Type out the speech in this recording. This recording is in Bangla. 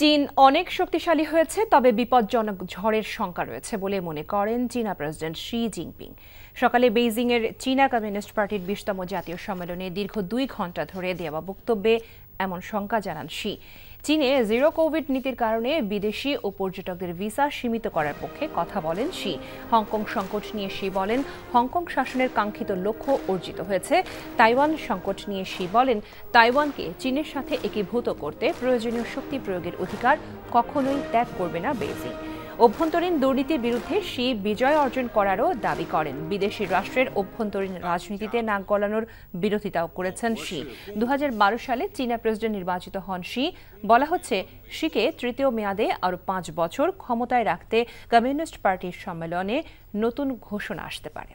চীন অনেক শক্তিশালী হয়েছে তবে বিপজ্জনক ঝড়ের শঙ্কা রয়েছে বলে মনে করেন চীনা প্রেসিডেন্ট শি জিনপিং। সকালে বেইজিং এর চীনা কমিউনিস্ট পার্টির ২০তম জাতীয় সম্মেলনে দীর্ঘ ২ ঘণ্টা ধরে দেওয়া বক্তব্যে এমন শঙ্কা জানান শি। চীনে জিরো কোভিড নীতির কারণে বিদেশি ও পর্যটকদের ভিসা সীমিত করার পক্ষে কথা বলেন শি। হংকং সংকট নিয়ে শি বলেন, হংকং শাসনের কাঙ্ক্ষিত লক্ষ্য অর্জিত হয়েছে। তাইওয়ান সংকট নিয়ে শি বলেন, তাইওয়ানকে চীনের সাথে একীভূত করতে প্রয়োজনীয় শক্তি প্রয়োগের অধিকার কখনোই ত্যাগ করবে না বেইজিং। অভ্যন্তরীণ দুর্নীতির বিরুদ্ধে শি বিজয় অর্জন করারও দাবি করেন। বিদেশি রাষ্ট্রের অভ্যন্তরীণ রাজনীতিতে নাক গলানোর বিরোধিতাও করেছেন শি। ২০১২ সালে চীনা প্রেসিডেন্ট নির্বাচিত হন শি। বলা হচ্ছে শিকে তৃতীয় মেয়াদে আরও ৫ বছর ক্ষমতায় রাখতে কমিউনিস্ট পার্টির সম্মেলনে নতুন ঘোষণা আসতে পারে।